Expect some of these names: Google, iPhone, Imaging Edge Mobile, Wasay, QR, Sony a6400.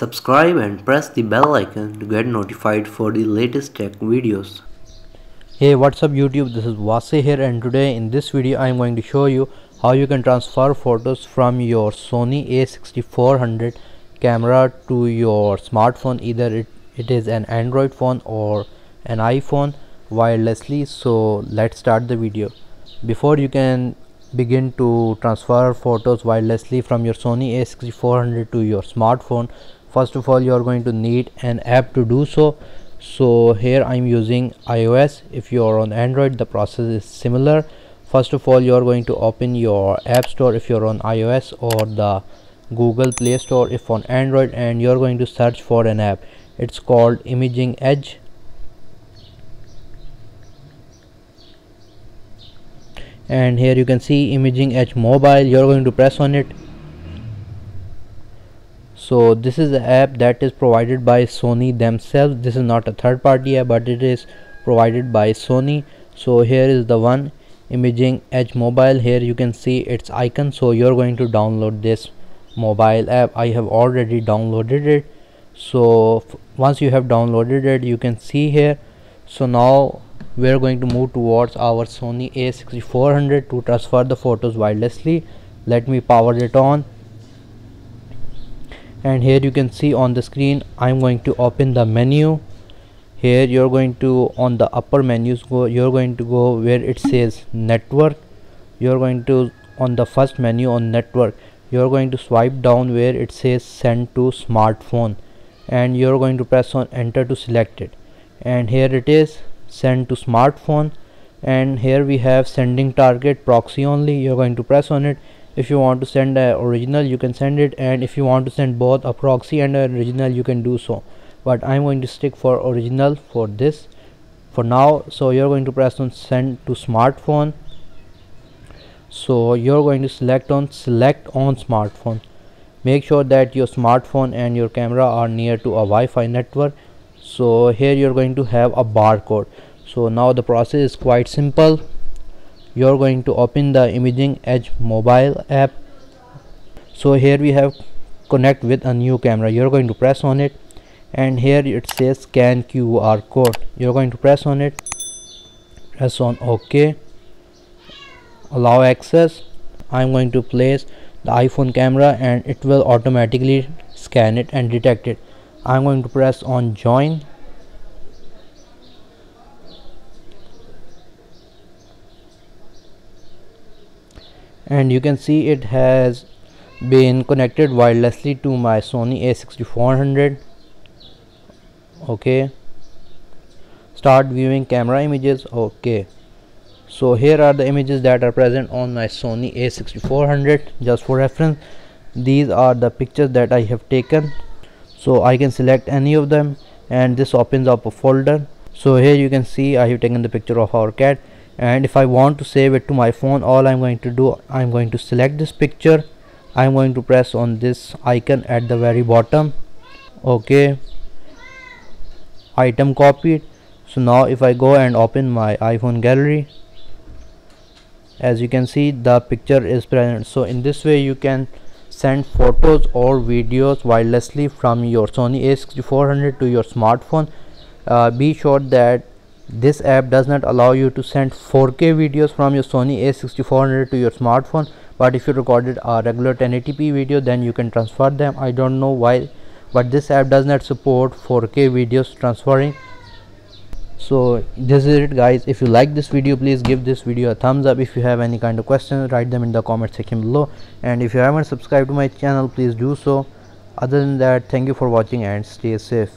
Subscribe and press the bell icon to get notified for the latest tech videos. Hey, what's up YouTube, this is Wasay here, and today in this video I am going to show you how you can transfer photos from your Sony a6400 camera to your smartphone, either it is an Android phone or an iPhone, wirelessly. So let's start the video. Before you can begin to transfer photos wirelessly from your Sony a6400 to your smartphone, first of all you are going to need an app to do so. So here I am using iOS. If you are on Android, the process is similar. First of all you are going to open your app store if you are on iOS, or the Google Play Store if on Android, and you are going to search for an app. It's called Imaging Edge. And here you can see Imaging Edge Mobile. You are going to press on it. So this is the app that is provided by Sony themselves. This is not a third party app, but it is provided by Sony. So here is the one, Imaging Edge Mobile. Here you can see its icon. So you are going to download this mobile app. I have already downloaded it. So once you have downloaded it, you can see here. So now we are going to move towards our Sony a6400 to transfer the photos wirelessly. Let me power it on. And here you can see on the screen I'm going to open the menu. Here you're going to, on the upper menus, you're going to go where it says network. You're going to, on the first menu on network, you're going to swipe down where it says send to smartphone, and you're going to press on enter to select it. And here it is, send to smartphone. And here we have sending target, proxy only. You're going to press on it. If you want to send an original, you can send it, and if you want to send both a proxy and an original, you can do so, but I'm going to stick for original for this for now. So you're going to press on send to smartphone. So you're going to select on smartphone. Make sure that your smartphone and your camera are near to a Wi-Fi network. So here you're going to have a barcode. So now the process is quite simple. You're going to open the Imaging Edge mobile app. So here we have connect with a new camera. You're going to press on it, and here it says scan QR code. You're going to press on it. Press on OK. Allow access. I'm going to place the iPhone camera and it will automatically scan it and detect it. I'm going to press on join. And you can see it has been connected wirelessly to my Sony a6400. Okay, start viewing camera images. Okay, so here are the images that are present on my Sony a6400. Just for reference, these are the pictures that I have taken. So I can select any of them, and this opens up a folder. So here you can see I have taken the picture of our cat. And if I want to save it to my phone, all I'm going to do, I'm going to select this picture. I'm going to press on this icon at the very bottom. Okay, item copied. So now if I go and open my iPhone gallery, as you can see the picture is present. So in this way you can send photos or videos wirelessly from your Sony a6400 to your smartphone. Be sure that this app does not allow you to send 4K videos from your Sony a6400 to your smartphone, but if you recorded a regular 1080p video, then you can transfer them. I don't know why, but this app does not support 4K videos transferring. So this is it guys. If you like this video, please give this video a thumbs up. If you have any kind of questions, write them in the comment section below, and if you haven't subscribed to my channel, please do so. Other than that, thank you for watching and stay safe.